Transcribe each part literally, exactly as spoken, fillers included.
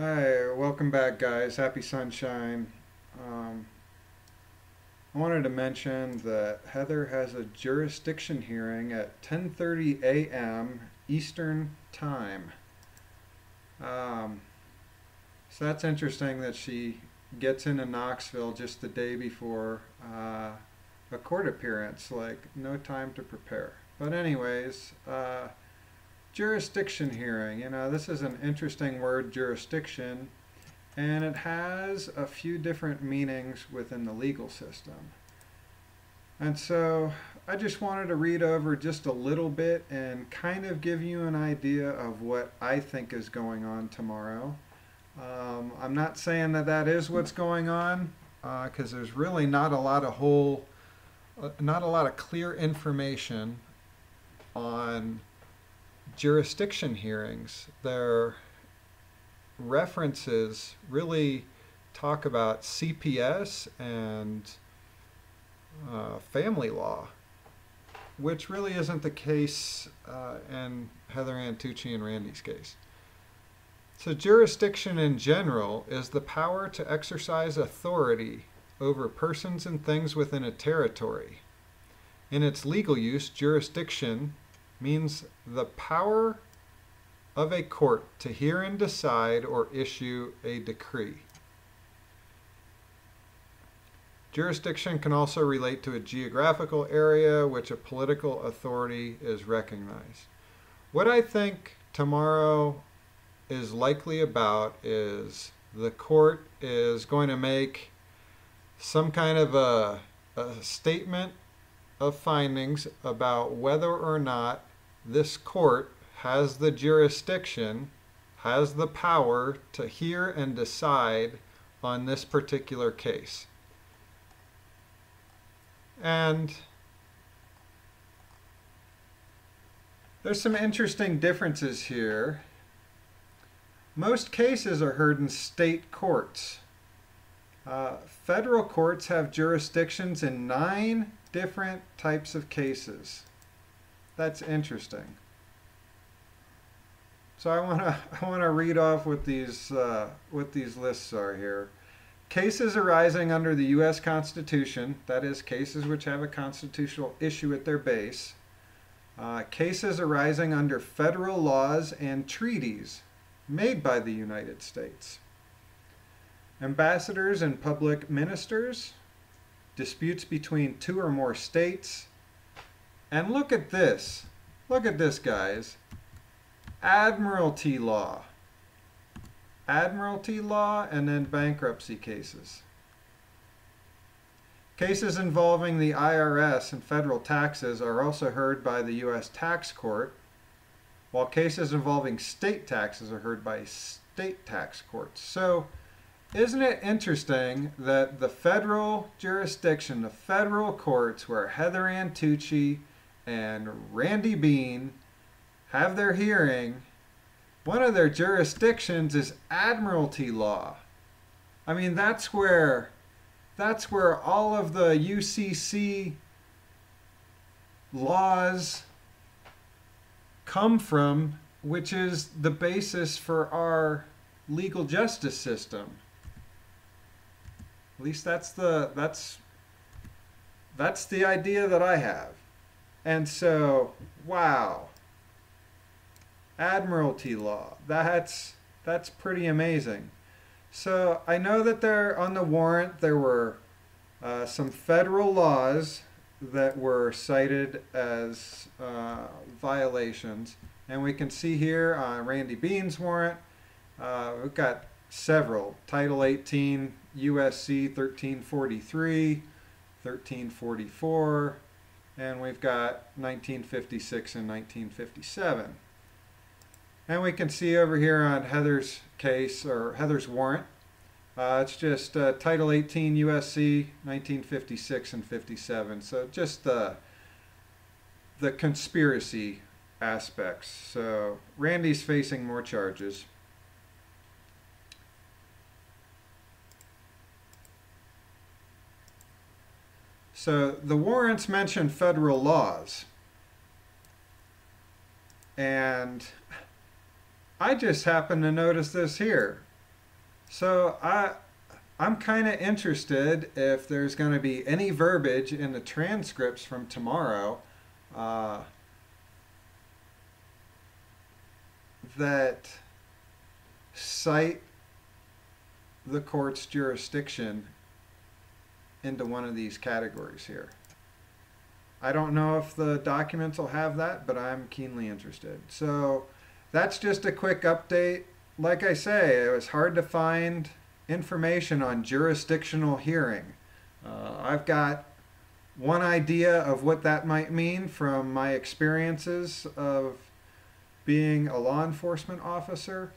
Hi, welcome back guys. Happy sunshine. Um, I wanted to mention that Heather has a jurisdiction hearing at ten thirty a m Eastern Time. Um, so that's interesting that she gets into Knoxville just the day before uh, a court appearance. Like, no time to prepare. But anyways, uh, jurisdiction hearing, you know, this is an interesting word, jurisdiction, and it has a few different meanings within the legal system. And so I just wanted to read over just a little bit and kind of give you an idea of what I think is going on tomorrow. Um, I'm not saying that that is what's going on, because uh, there's really not a lot of whole, uh, not a lot of clear information on jurisdiction hearings. Their references really talk about C P S and uh, family law, which really isn't the case uh, in Heather Antucci and Randy's case. So jurisdiction in general is the power to exercise authority over persons and things within a territory. In its legal use, jurisdiction means the power of a court to hear and decide or issue a decree. Jurisdiction can also relate to a geographical area which a political authority is recognized. What I think tomorrow is likely about is the court is going to make some kind of a, a statement of findings about whether or not this court has the jurisdiction, has the power to hear and decide on this particular case. And there's some interesting differences here. Most cases are heard in state courts. Uh, federal courts have jurisdictions in nine different types of cases. That's interesting. So I want to I want to read off what these uh, what these lists are here. Cases arising under the U S Constitution, that is, cases which have a constitutional issue at their base. Uh, cases arising under federal laws and treaties made by the United States. Ambassadors and public ministers. Disputes between two or more states. And look at this. Look at this, guys. Admiralty law. Admiralty law and then bankruptcy cases. Cases involving the I R S and federal taxes are also heard by the U S Tax Court, while cases involving state taxes are heard by state tax courts. So, isn't it interesting that the federal jurisdiction, the federal courts where Heather Antucci and Randy Bean have their hearing, one of their jurisdictions is admiralty law. I mean, that's where that's where all of the U C C laws come from, which is the basis for our legal justice system. At least that's the that's that's the idea that I have. And so, wow. Admiralty law. That's that's pretty amazing. So I know that there on the warrant there were uh, some federal laws that were cited as uh, violations, and we can see here on Randy Bean's warrant uh, we've got several: Title eighteen U S C thirteen forty-three, thirteen forty-four, and we've got nineteen fifty-six and nineteen fifty-seven. And we can see over here on Heather's case, or Heather's warrant, uh, it's just uh, Title eighteen U S C nineteen fifty-six and fifty-seven. So just the, the conspiracy aspects. So Randy's facing more charges. So the warrants mention federal laws. And I just happened to notice this here. So I, I'm kind of interested if there's going to be any verbiage in the transcripts from tomorrow uh, that cite the court's jurisdiction into one of these categories here. I don't know if the documents will have that, but I'm keenly interested. So that's just a quick update. Like I say, it was hard to find information on jurisdictional hearing. Uh, I've got one idea of what that might mean from my experiences of being a law enforcement officer,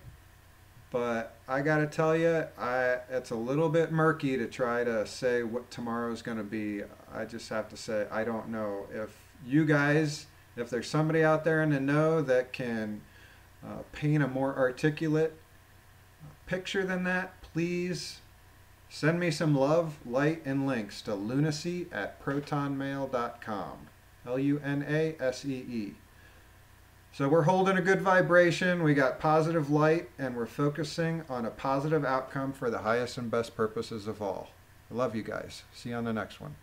but I gotta tell you, I, it's a little bit murky to try to say what tomorrow's gonna be. I just have to say, I don't know. If you guys, if there's somebody out there in the know that can uh, paint a more articulate picture than that, please send me some love, light, and links to lunacy at protonmail dot com. L U N A S E E. So we're holding a good vibration, we got positive light, and we're focusing on a positive outcome for the highest and best purposes of all. I love you guys. See you on the next one.